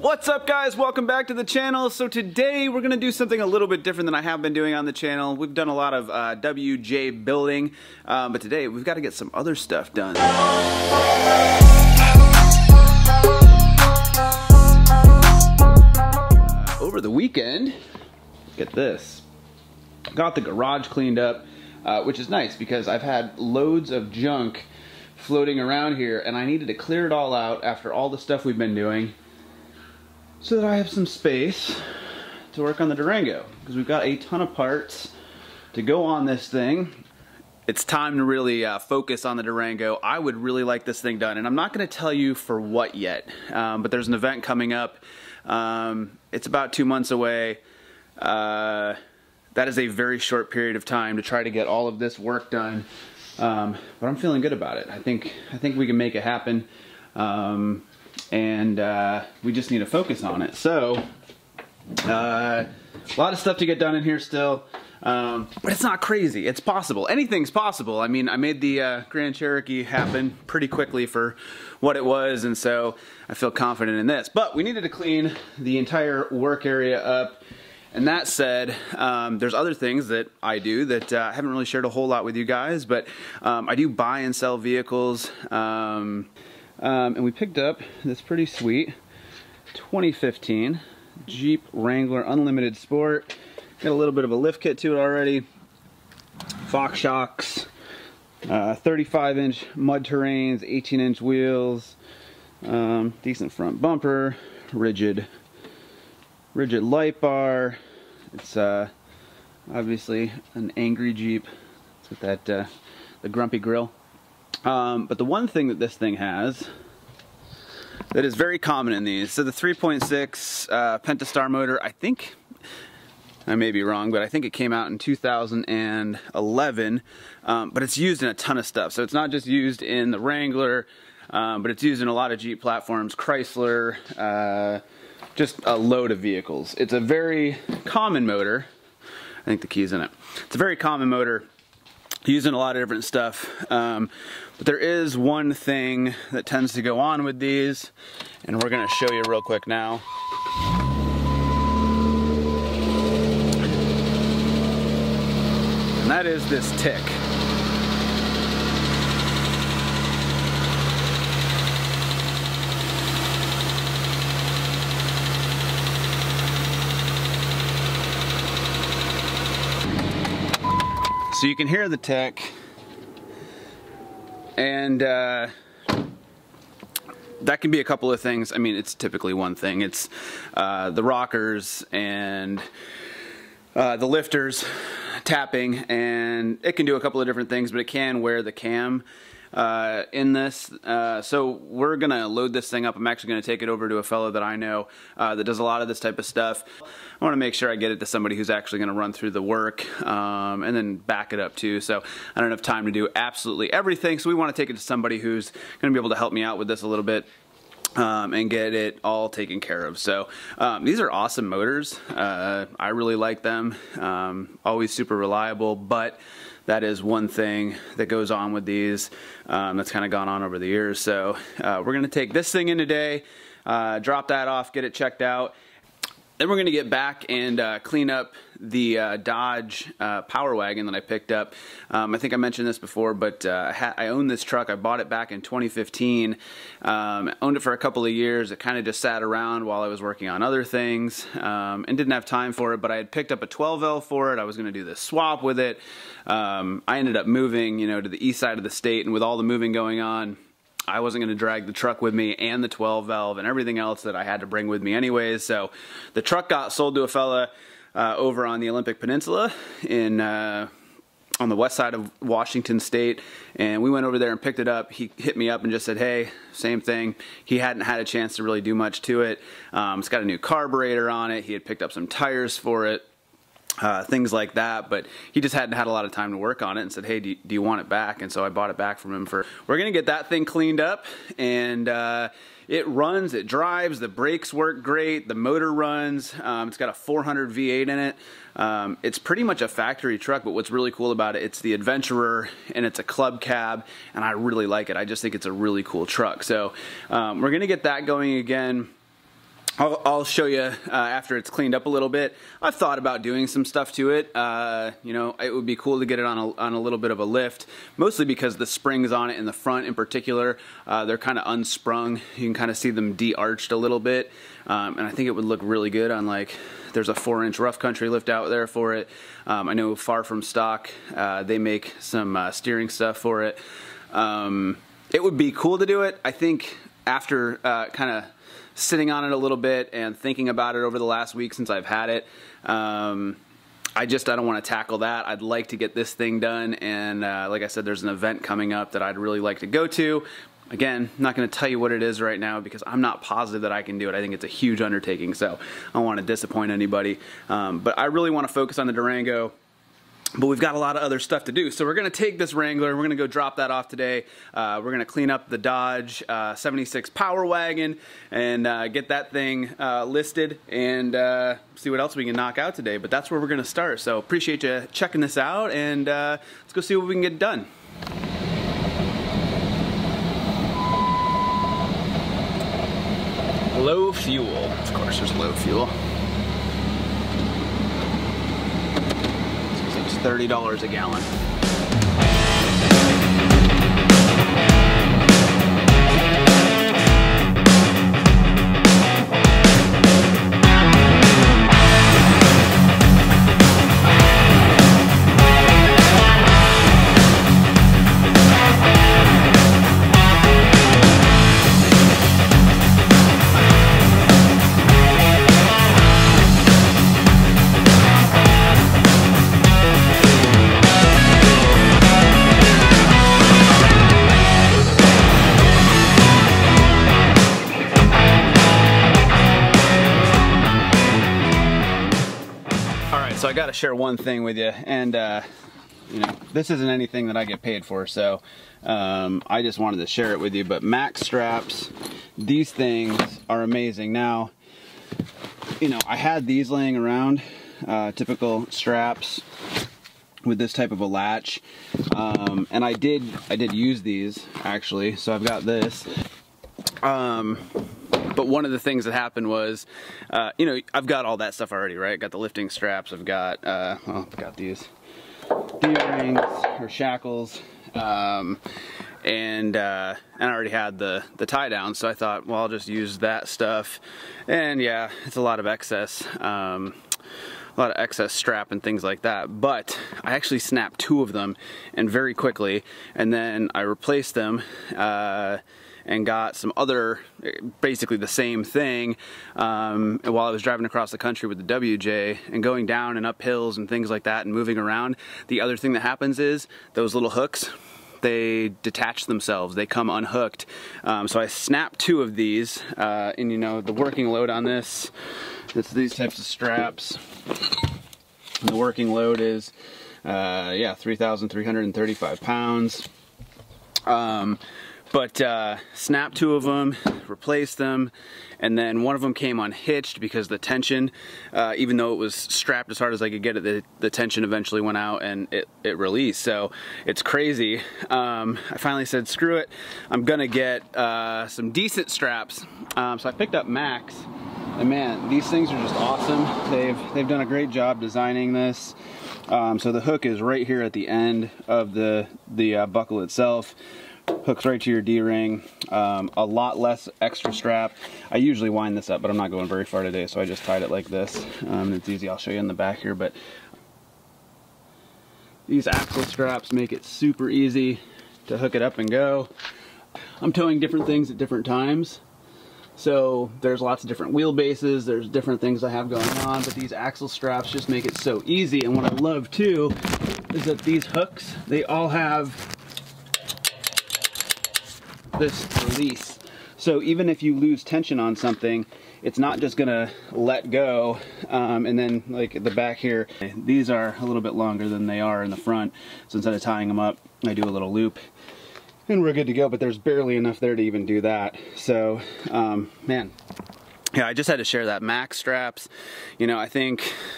What's up, guys? Welcome back to the channel. So today we're gonna do something a little bit different than I have been doing on the channel. We've done a lot of WJ building, but today we've got to get some other stuff done. Over the weekend, get this, got the garage cleaned up, which is nice because I've had loads of junk floating around here and I needed to clear it all out after all the stuff we've been doing, so that I have some space to work on the Durango, because we've got a ton of parts to go on this thing. It's time to really focus on the Durango. I would really like this thing done, and I'm not going to tell you for what yet, but there's an event coming up. It's about 2 months away. That is a very short period of time to try to get all of this work done, but I'm feeling good about it. I think we can make it happen. And we just need to focus on it. So a lot of stuff to get done in here still, but it's not crazy. It's possible. Anything's possible. I mean, I made the Grand Cherokee happen pretty quickly for what it was, and so I feel confident in this. But we needed to clean the entire work area up, and that said, there's other things that I do that I haven't really shared a whole lot with you guys, but I do buy and sell vehicles. And we picked up this pretty sweet 2015 Jeep Wrangler Unlimited Sport. Got a little bit of a lift kit to it already. Fox shocks, 35-inch mud terrains, 18-inch wheels, decent front bumper, rigid light bar. It's obviously an angry Jeep. It's with that the grumpy grill. But the one thing that this thing has that is very common in these, so the 3.6 Pentastar motor, I think, I may be wrong, but I think it came out in 2011, but it's used in a ton of stuff. So it's not just used in the Wrangler, but it's used in a lot of Jeep platforms, Chrysler, just a load of vehicles. It's a very common motor. I think the key's in it. It's a very common motor, using a lot of different stuff, but there is one thing that tends to go on with these, and we're gonna show you real quick now. And that is this tick. So you can hear the tick, and that can be a couple of things. I mean, it's typically one thing. It's the rockers and the lifters tapping, and it can do a couple of different things, but it can wear the cam in this. So we're gonna load this thing up. I'm actually gonna take it over to a fellow that I know that does a lot of this type of stuff. I want to make sure I get it to somebody who's actually going to run through the work, and then back it up too. So I don't have time to do absolutely everything. So we want to take it to somebody who's going to be able to help me out with this a little bit, and get it all taken care of. So these are awesome motors. I really like them. Always super reliable, but that is one thing that goes on with these that's kind of gone on over the years. So we're going to take this thing in today, drop that off, get it checked out. Then we're going to get back and clean up the Dodge Power Wagon that I picked up. I think I mentioned this before, but I own this truck. I bought it back in 2015. Owned it for a couple of years. It kind of just sat around while I was working on other things, and didn't have time for it, but I had picked up a 12L for it. I was going to do this swap with it. I ended up moving, you know, to the east side of the state, and with all the moving going on, I wasn't going to drag the truck with me and the 12 valve and everything else that I had to bring with me anyways. So the truck got sold to a fella over on the Olympic Peninsula in on the west side of Washington State, and we went over there and picked it up. He hit me up and just said, hey, same thing. He hadn't had a chance to really do much to it. It's got a new carburetor on it. He had picked up some tires for it, things like that, but he just hadn't had a lot of time to work on it, and said, hey, do you want it back? And so I bought it back from him for, we're gonna get that thing cleaned up, and it runs, it drives, the brakes work great, the motor runs, it's got a 400 V8 in it. It's pretty much a factory truck, but what's really cool about it, it's the Adventurer, and it's a club cab, and I really like it. I just think it's a really cool truck. So we're gonna get that going again. I'll show you after it's cleaned up a little bit. I've thought about doing some stuff to it. You know, it would be cool to get it on a little bit of a lift, mostly because the springs on it in the front in particular, they're kind of unsprung. You can kind of see them de-arched a little bit. And I think it would look really good on, like, there's a 4-inch Rough Country lift out there for it. I know Far From Stock, they make some steering stuff for it. It would be cool to do it. I think after kind of sitting on it a little bit and thinking about it over the last week since I've had it, I don't want to tackle that. I'd like to get this thing done, and like I said, there's an event coming up that I'd really like to go to. Again, I'm not going to tell you what it is right now because I'm not positive that I can do it. I think it's a huge undertaking, so I don't want to disappoint anybody. But I really want to focus on the Durango. But we've got a lot of other stuff to do. So we're going to take this Wrangler, we're going to go drop that off today. We're going to clean up the Dodge 76 Power Wagon and get that thing listed and see what else we can knock out today. But that's where we're going to start. So appreciate you checking this out, and let's go see what we can get done. Low fuel. Of course there's low fuel. $30 a gallon. So I gotta share one thing with you, and you know, this isn't anything that I get paid for, so I just wanted to share it with you. But Max straps, these things are amazing. Now, you know, I had these laying around, typical straps with this type of a latch, and I did use these actually. So I've got this. But one of the things that happened was, you know, I've got all that stuff already, right? I've got the lifting straps, I've got, well, I've got these D-rings or shackles, and I already had the tie down, so I thought, well, I'll just use that stuff. And yeah, it's a lot of excess. A lot of excess strap and things like that, but I actually snapped two of them, and very quickly, and then I replaced them and got some other, basically the same thing, while I was driving across the country with the WJ and going down and up hills and things like that and moving around. The other thing that happens is those little hooks, they detach themselves, they come unhooked. So I snapped two of these, and you know, the working load on this, it's these types of straps. The working load is, yeah, 3,335 pounds. But snapped two of them, replaced them, and then one of them came unhitched because the tension, even though it was strapped as hard as I could get it, the tension eventually went out and it released. So it's crazy. I finally said, screw it, I'm gonna get some decent straps. So I picked up Max, and man, these things are just awesome. They've done a great job designing this. So the hook is right here at the end of the buckle itself. Hooks right to your D-ring, a lot less extra strap. I usually wind this up, but I'm not going very far today, so I just tied it like this. It's easy, I'll show you in the back here, but these axle straps make it super easy to hook it up and go. I'm towing different things at different times, so there's lots of different wheelbases, there's different things I have going on, but these axle straps just make it so easy. And what I love too is that these hooks, they all have this release, so even if you lose tension on something, it's not just gonna let go. And then, like at the back here, these are a little bit longer than they are in the front, so instead of tying them up, I do a little loop and we're good to go. But there's barely enough there to even do that. So man, yeah, I just had to share that. Max straps, you know, I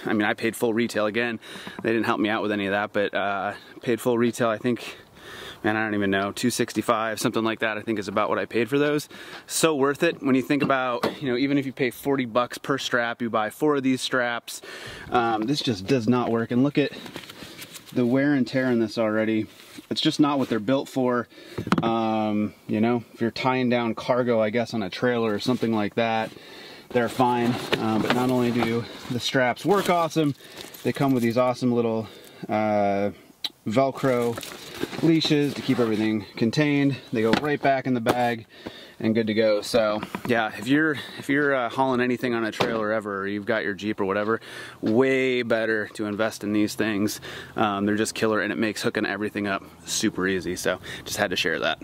mean I paid full retail. Again, they didn't help me out with any of that, but paid full retail, I think man, I don't even know, $265, something like that, I think is about what I paid for those. So worth it when you think about, you know, even if you pay 40 bucks per strap, you buy 4 of these straps. This just does not work. And look at the wear and tear in this already. It's just not what they're built for. You know, if you're tying down cargo, I guess, on a trailer or something like that, they're fine. But not only do the straps work awesome, they come with these awesome little Velcro leashes to keep everything contained. They go right back in the bag and good to go. So yeah, if you're hauling anything on a trailer ever, or you've got your Jeep or whatever, way better to invest in these things. They're just killer, and it makes hooking everything up super easy. So just had to share that.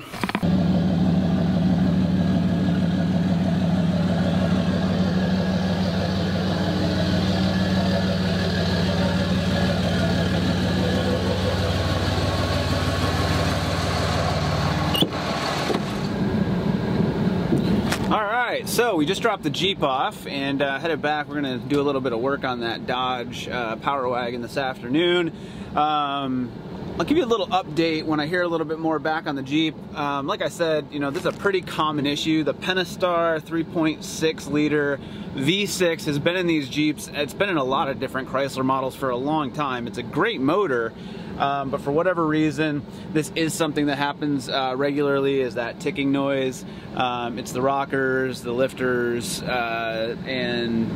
So we just dropped the Jeep off and headed back. We're gonna do a little bit of work on that Dodge Power Wagon this afternoon. I'll give you a little update when I hear a little bit more back on the Jeep. Like I said, you know, this is a pretty common issue. The Pentastar 3.6 liter V6 has been in these Jeeps. It's been in a lot of different Chrysler models for a long time. It's a great motor. But for whatever reason, this is something that happens regularly, is that ticking noise. It's the rockers, the lifters, and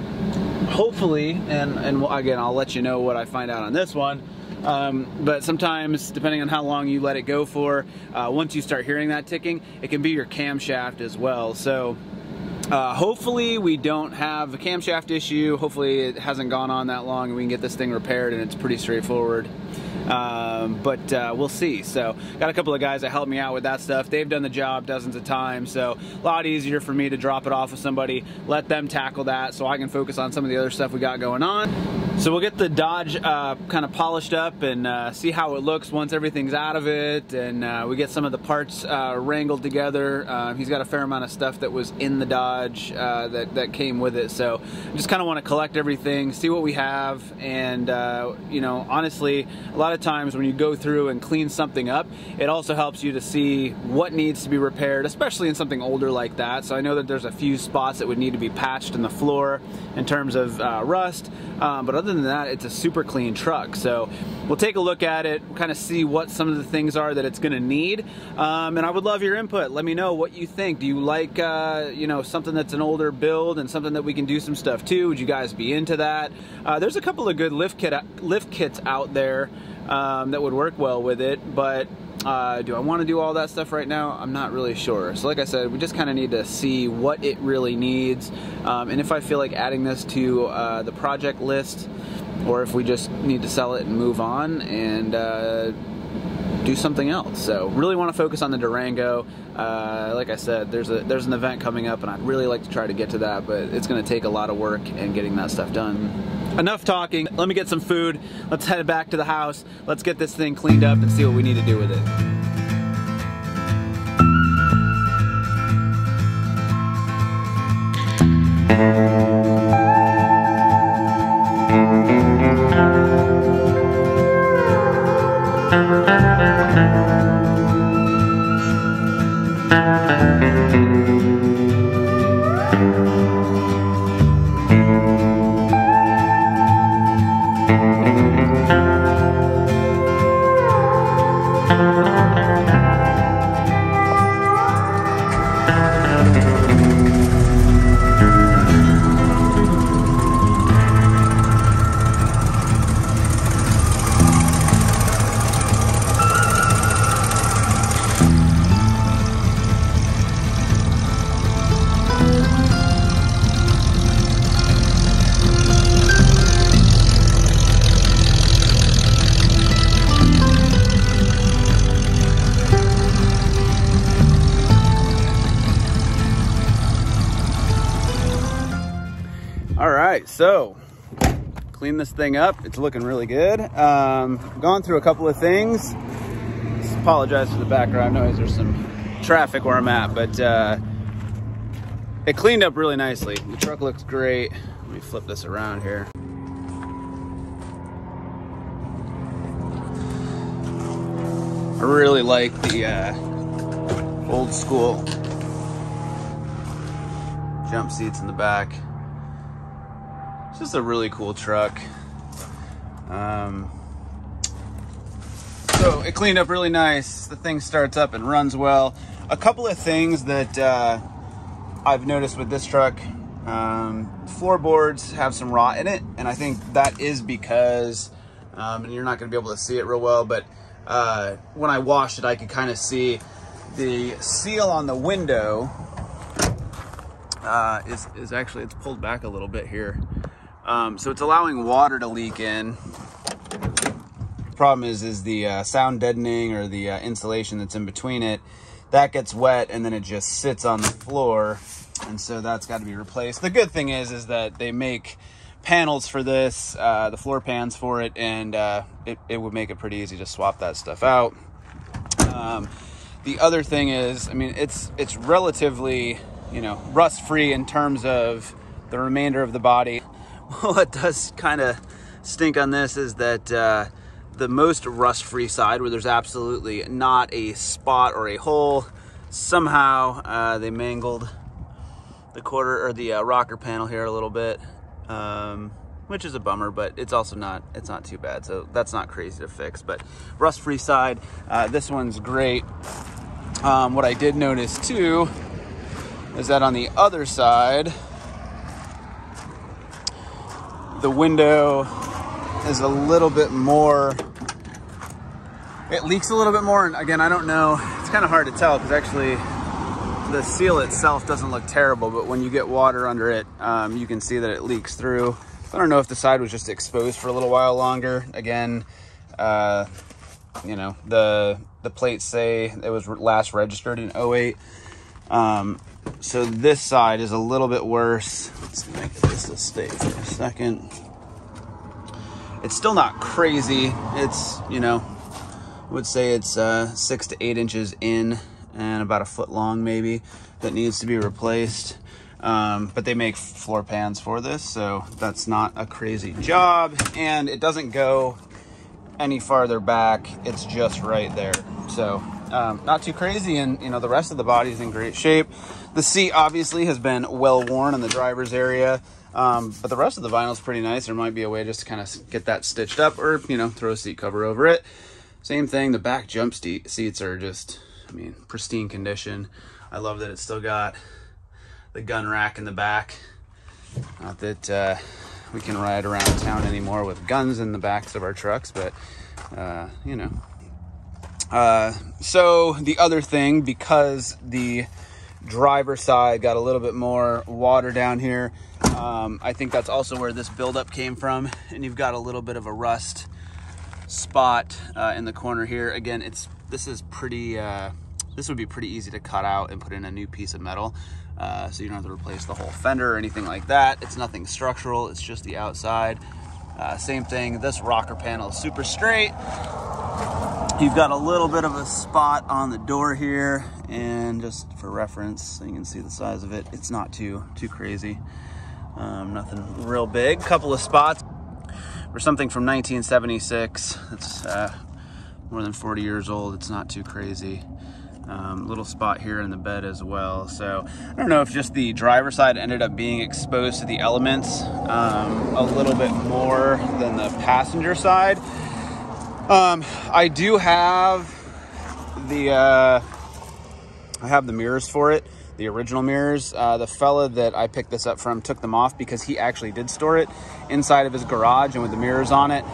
hopefully, and again, I'll let you know what I find out on this one. But sometimes, depending on how long you let it go for, once you start hearing that ticking, it can be your camshaft as well. So hopefully we don't have a camshaft issue. Hopefully it hasn't gone on that long and we can get this thing repaired, and it's pretty straightforward. But we'll see. So got a couple of guys that helped me out with that stuff. They've done the job dozens of times, so a lot easier for me to drop it off with somebody, let them tackle that so I can focus on some of the other stuff we got going on. So we'll get the Dodge kind of polished up and see how it looks once everything's out of it, and we get some of the parts wrangled together. He's got a fair amount of stuff that was in the Dodge that came with it, so I just kind of want to collect everything, see what we have, and you know, honestly, a lot of times when you go through and clean something up, it also helps you to see what needs to be repaired, especially in something older like that. So I know that there's a few spots that would need to be patched in the floor in terms of rust, but other than that, it's a super clean truck. So we'll take a look at it, kind of see what some of the things are that it's going to need, and I would love your input. Let me know what you think. Do you like you know, something that's an older build and something that we can do some stuff to? Would you guys be into that? There's a couple of good lift kits out there that would work well with it, but do I want to do all that stuff right now? I'm not really sure. So like I said, we just kind of need to see what it really needs, and if I feel like adding this to the project list, or if we just need to sell it and move on and do something else. So really want to focus on the Durango. Like I said, there's an event coming up and I'd really like to try to get to that, but it's going to take a lot of work and getting that stuff done. Enough talking, let me get some food, let's head back to the house, let's get this thing cleaned up and see what we need to do with it. So, clean this thing up. It's looking really good. Gone through a couple of things. Just apologize for the background noise. There's some traffic where I'm at, but it cleaned up really nicely. The truck looks great. Let me flip this around here. I really like the old school jump seats in the back. It's just a really cool truck. So it cleaned up really nice. The thing starts up and runs well. A couple of things that I've noticed with this truck, floorboards have some rot in it, and I think that is because, and you're not going to be able to see it real well, but when I washed it, I could kind of see the seal on the window is actually, it's pulled back a little bit here. So it's allowing water to leak in. Problem is the sound deadening, or the insulation that's in between it, that gets wet and then it just sits on the floor, and so that's got to be replaced. The good thing is that they make panels for this, the floor pans for it, and it would make it pretty easy to swap that stuff out. The other thing is, I mean, it's relatively, you know, rust free in terms of the remainder of the body. What does kind of stink on this is that the most rust-free side, where there's absolutely not a spot or a hole, somehow they mangled the quarter, or the rocker panel here a little bit, which is a bummer, but it's also not, it's not too bad, so that's not crazy to fix. But rust-free side, this one's great. What I did notice too is that on the other side, the window is a little bit more, it leaks a little bit more. And again, I don't know, it's kind of hard to tell, because actually the seal itself doesn't look terrible, but when you get water under it, you can see that it leaks through. I don't know if the side was just exposed for a little while longer. Again, you know, the plates say it was last registered in 08. So this side is a little bit worse. Let's make this a stay for a second. It's still not crazy. It's, you know, I would say it's 6 to 8 inches in and about a foot long maybe that needs to be replaced. But they make floor pans for this, so that's not a crazy job. And it doesn't go any farther back. It's just right there. So not too crazy. And, you know, the rest of the body is in great shape. The seat obviously has been well worn in the driver's area. But the rest of the vinyl is pretty nice. There might be a way just to kind of get that stitched up, or, you know, throw a seat cover over it. Same thing, the back jump seats are just, I mean, pristine condition. I love that it's still got the gun rack in the back. Not that we can ride around town anymore with guns in the backs of our trucks, but, you know. So the other thing, because the driver's side got a little bit more water down here, I think that's also where this buildup came from, and you've got a little bit of a rust spot in the corner here. Again, this is pretty, this would be pretty easy to cut out and put in a new piece of metal, so you don't have to replace the whole fender or anything like that. It's nothing structural, it's just the outside. Same thing, this rocker panel is super straight. You've got a little bit of a spot on the door here, and just for reference, so you can see the size of it, it's not too crazy. Nothing real big. Couple of spots for something from 1976. It's more than 40 years old. It's not too crazy. Little spot here in the bed as well. So I don't know if just the driver's side ended up being exposed to the elements a little bit more than the passenger side. I do have the I have the mirrors for it, the original mirrors. The fella that I picked this up from took them off because he actually did store it inside of his garage, and with the mirrors on it,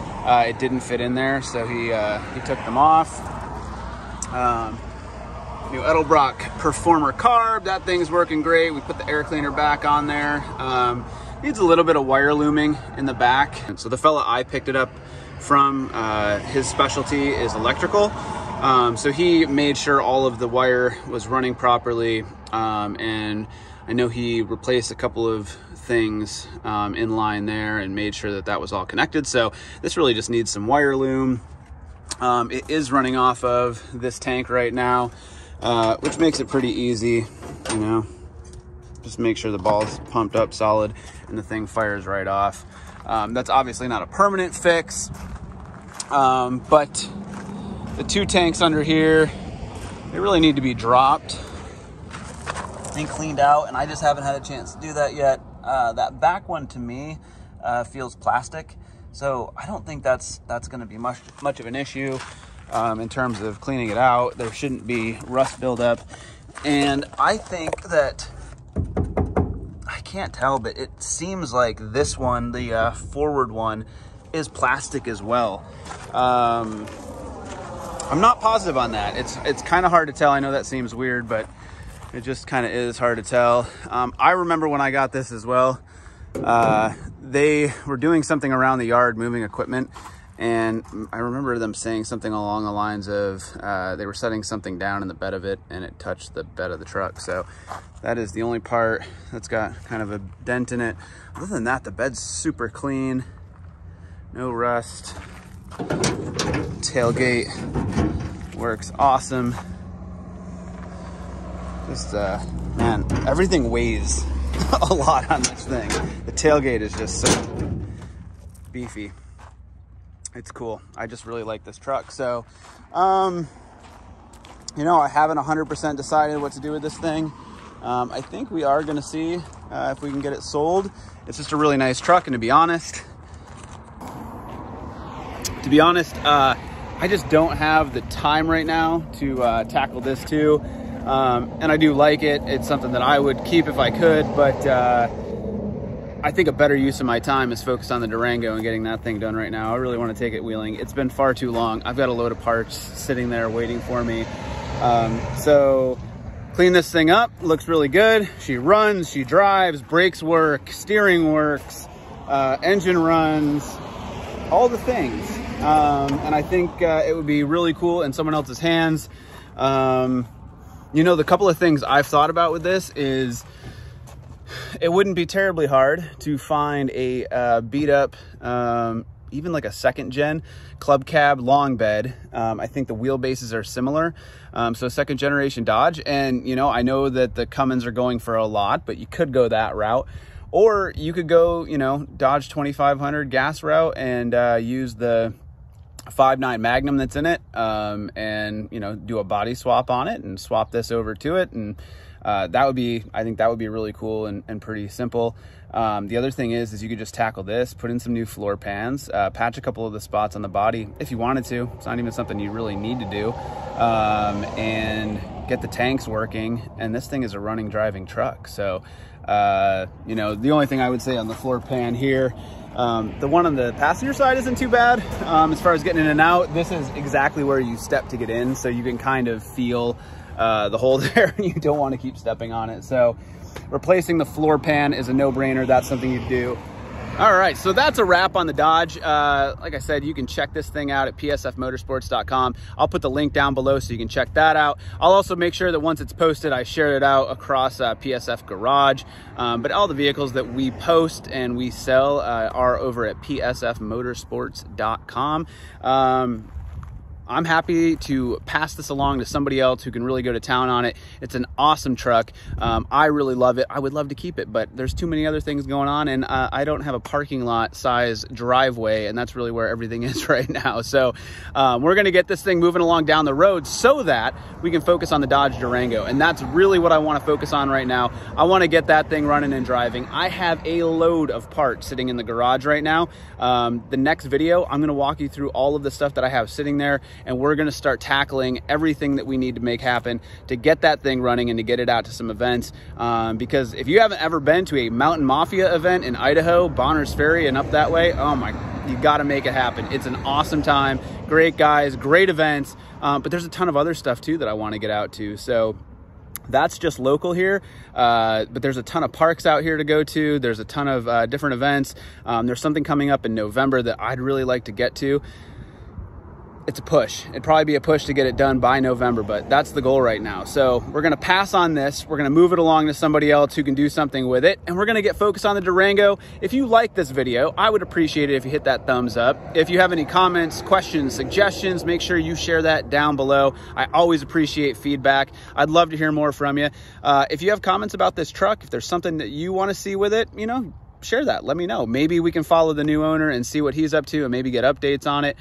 it didn't fit in there, so he took them off. New Edelbrock Performer carb, that thing's working great. We put the air cleaner back on there. Needs a little bit of wire looming in the back. And so the fella I picked it up from, his specialty is electrical. So he made sure all of the wire was running properly, and I know he replaced a couple of things in line there and made sure that that was all connected. So this really just needs some wire loom. It is running off of this tank right now, which makes it pretty easy, you know. Just make sure the ball's pumped up solid and the thing fires right off. That's obviously not a permanent fix, but The two tanks under here, they really need to be dropped and cleaned out, and I just haven't had a chance to do that yet. That back one to me feels plastic, so I don't think that's going to be much of an issue in terms of cleaning it out. There shouldn't be rust buildup, and I think that I can't tell, but it seems like this one, the forward one, is plastic as well. I'm not positive on that. It's kind of hard to tell. I know that seems weird, but it just kind of is hard to tell. I remember when I got this as well, they were doing something around the yard, moving equipment. And I remember them saying something along the lines of, they were setting something down in the bed of it and it touched the bed of the truck. So that is the only part that's got kind of a dent in it. Other than that, the bed's super clean, no rust. Tailgate works awesome. Just, man, everything weighs a lot on this thing. The tailgate is just so beefy. It's cool. I just really like this truck. So, you know, I haven't 100% decided what to do with this thing. I think we are going to see if we can get it sold. It's just a really nice truck. And to be honest, I just don't have the time right now to tackle this too. And I do like it. It's something that I would keep if I could, but I think a better use of my time is focused on the Durango and getting that thing done right now. I really want to take it wheeling. It's been far too long. I've got a load of parts sitting there waiting for me. So clean this thing up. Looks really good. She runs, she drives, brakes work, steering works, engine runs, all the things. And I think it would be really cool in someone else's hands. You know, the couple of things I've thought about with this is it wouldn't be terribly hard to find a beat up, even like a second gen club cab long bed. I think the wheelbases are similar. So second generation Dodge. And, you know, I know that the Cummins are going for a lot, but you could go that route. Or you could go, you know, Dodge 2500 gas route and use the 5.9 Magnum that's in it, and, you know, do a body swap on it and swap this over to it. And that would be, I think that would be really cool and pretty simple. The other thing is you could just tackle this, put in some new floor pans, patch a couple of the spots on the body if you wanted to. It's not even something you really need to do. And get the tanks working. And this thing is a running, driving truck. So, you know, the only thing I would say on the floor pan here, the one on the passenger side isn't too bad. As far as getting in and out, this is exactly where you step to get in. So you can kind of feel the hole there, and you don't want to keep stepping on it. So replacing the floor pan is a no-brainer. That's something you do. All right, so that's a wrap on the Dodge. Like I said, you can check this thing out at psfmotorsports.com. I'll put the link down below so you can check that out. I'll also make sure that once it's posted, I share it out across PSF Garage. But all the vehicles that we post and we sell are over at psfmotorsports.com. I'm happy to pass this along to somebody else who can really go to town on it. It's an awesome truck. I really love it. I would love to keep it, but there's too many other things going on, and I don't have a parking lot size driveway, and that's really where everything is right now. So we're going to get this thing moving along down the road so that we can focus on the Dodge Durango. And that's really what I want to focus on right now. I want to get that thing running and driving. I have a load of parts sitting in the garage right now. The next video, I'm going to walk you through all of the stuff that I have sitting there. And we're going to start tackling everything that we need to make happen to get that thing running and to get it out to some events. Because if you haven't ever been to a Mountain Mafia event in Idaho, Bonner's Ferry and up that way, oh my, you got to make it happen. It's an awesome time. Great guys, great events. But there's a ton of other stuff too that I want to get out to. So that's just local here, but there's a ton of parks out here to go to. There's a ton of different events. There's something coming up in November that I'd really like to get to. It's a push. It'd probably be a push to get it done by November, but that's the goal right now. So we're going to pass on this. We're going to move it along to somebody else who can do something with it. And we're going to get focused on the Durango. If you like this video, I would appreciate it if you hit that thumbs up. If you have any comments, questions, suggestions, make sure you share that down below. I always appreciate feedback. I'd love to hear more from you. If you have comments about this truck, if there's something that you want to see with it, you know, share that. Let me know. Maybe we can follow the new owner and see what he's up to and maybe get updates on it.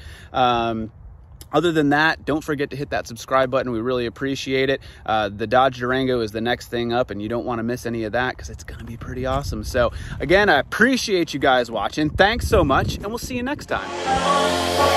Other than that, don't forget to hit that subscribe button. We really appreciate it. The Dodge Durango is the next thing up, and you don't want to miss any of that because it's going to be pretty awesome. So again, I appreciate you guys watching. Thanks so much, and we'll see you next time.